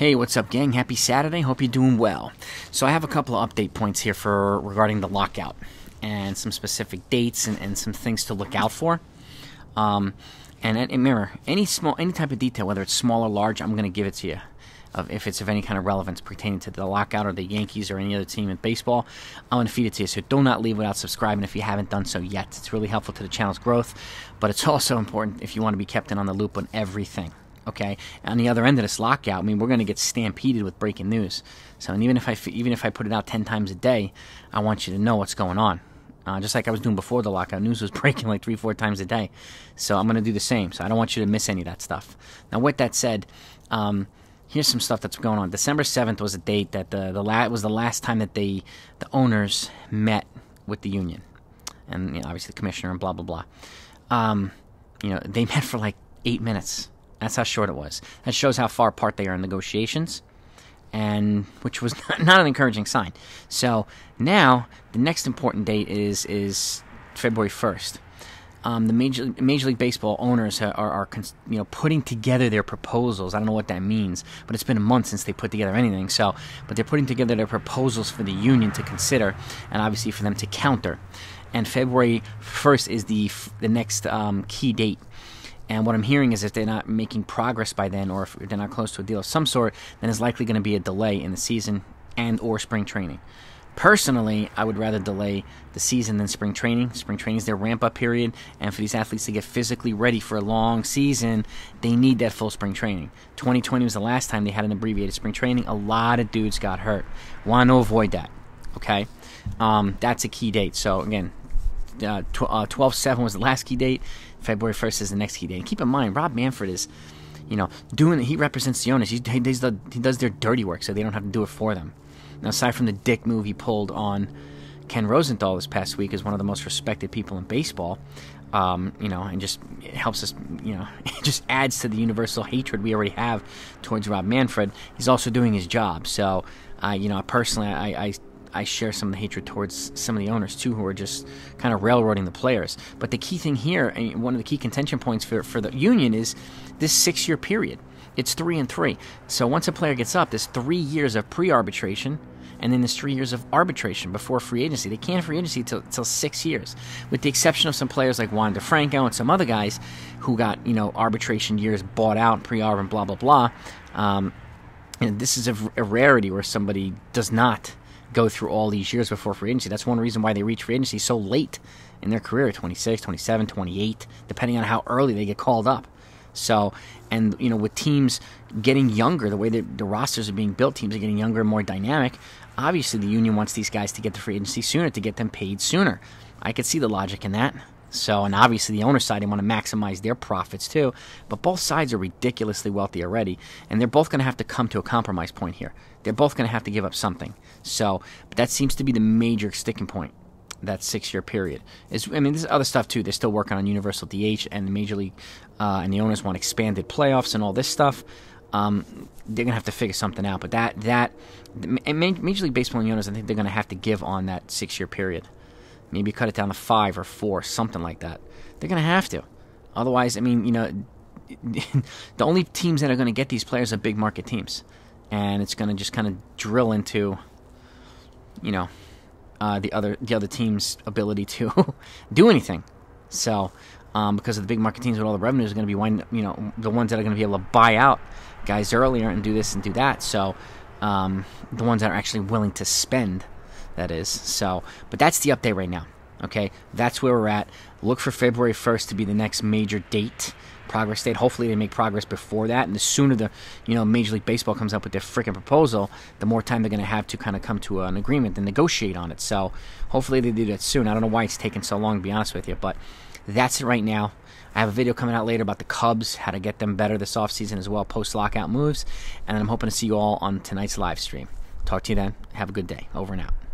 Hey, what's up, gang? Happy Saturday. Hope you're doing well. So I have a couple of update points here regarding the lockout and some specific dates and some things to look out for. And remember, any type of detail, whether it's small or large, I'm going to give it to you. If it's of any kind of relevance pertaining to the lockout or the Yankees or any other team in baseball, I'm going to feed it to you. So do not leave without subscribing if you haven't done so yet. It's really helpful to the channel's growth, but it's also important if you want to be kept in on the loop on everything. Okay, on the other end of this lockout, I mean, we're going to get stampeded with breaking news. So, and even if I put it out 10 times a day, I want you to know what's going on. Just like I was doing before the lockout, news was breaking like 3-4 times a day. So I'm going to do the same. So I don't want you to miss any of that stuff. Now, with that said, here's some stuff that's going on. December 7th was a date that was the last time that the owners met with the union, and you know, obviously the commissioner and blah blah blah. You know, they met for like 8 minutes. That's how short it was. That shows how far apart they are in negotiations, and which was not an encouraging sign. So now the next important date is February 1st. The Major League Baseball owners are you know, putting together their proposals. I don't know what that means, but it's been a month since they put together anything. So, but they're putting together their proposals for the union to consider, and obviously for them to counter. And February 1st is the next key date. And what I'm hearing is if they're not making progress by then, or if they're not close to a deal of some sort, then it's likely going to be a delay in the season and or spring training. Personally, I would rather delay the season than spring training. Spring training is their ramp-up period, and for these athletes to get physically ready for a long season, they need that full spring training. 2020 was the last time they had an abbreviated spring training. A lot of dudes got hurt. Want to avoid that, okay? That's a key date. So, again, 12-7 was the last key date. February 1st is the next key date. And keep in mind, Rob Manfred is, you know, he represents the owners. He does their dirty work, so they don't have to do it for them. Now, aside from the dick move he pulled on Ken Rosenthal this past week as one of the most respected people in baseball, you know, and just it helps us, you know, it just adds to the universal hatred we already have towards Rob Manfred. He's also doing his job. So, you know, personally, I share some of the hatred towards some of the owners, too, who are just kind of railroading the players. But the key thing here, and one of the key contention points for the union, is this 6-year period. It's 3 and 3. So once a player gets up, there's 3 years of pre-arbitration, and then there's 3 years of arbitration before free agency. They can't free agency till 6 years, with the exception of some players like Juan DeFranco and some other guys who got, you know, arbitration years bought out, pre-arb and blah, blah, blah. And this is a rarity where somebody does not go through all these years before free agency. That's one reason why they reach free agency so late in their career, 26, 27, 28, depending on how early they get called up. So, and, you know, with teams getting younger, the way that the rosters are being built, teams are getting younger and more dynamic. Obviously, the union wants these guys to get to free agency sooner, to get them paid sooner. I could see the logic in that. So, and obviously the owner side, they want to maximize their profits too, but both sides are ridiculously wealthy already, and they're both going to have to come to a compromise point here. They're both going to have to give up something. So, but that seems to be the major sticking point, that 6-year period. I mean, there's other stuff too. They're still working on universal DH, and the Major League and the owners want expanded playoffs and all this stuff. They're going to have to figure something out, but Major League Baseball and the owners, I think they're going to have to give on that 6-year period. Maybe cut it down to 5 or 4, something like that. They're going to have to. Otherwise, I mean, you know, the only teams that are going to get these players are big market teams. And it's going to just kind of drill into, you know, the other team's ability to do anything. So, because of the big market teams with all the revenues are going to be, you know, the ones that are going to be able to buy out guys earlier and do this and do that. So, the ones that are actually willing to spend, that is. So, but that's the update right now. Okay, that's where we're at. Look for February 1st to be the next major date, progress date. Hopefully they make progress before that, and the sooner the, you know, Major League Baseball comes up with their freaking proposal, the more time they're going to have to kind of come to an agreement and negotiate on it. So hopefully they do that soon. I don't know why it's taking so long, to be honest with you, but that's it right now. I have a video coming out later about the Cubs, how to get them better this offseason as well, post-lockout moves, and I'm hoping to see you all on tonight's live stream. Talk to you then. Have a good day. Over and out.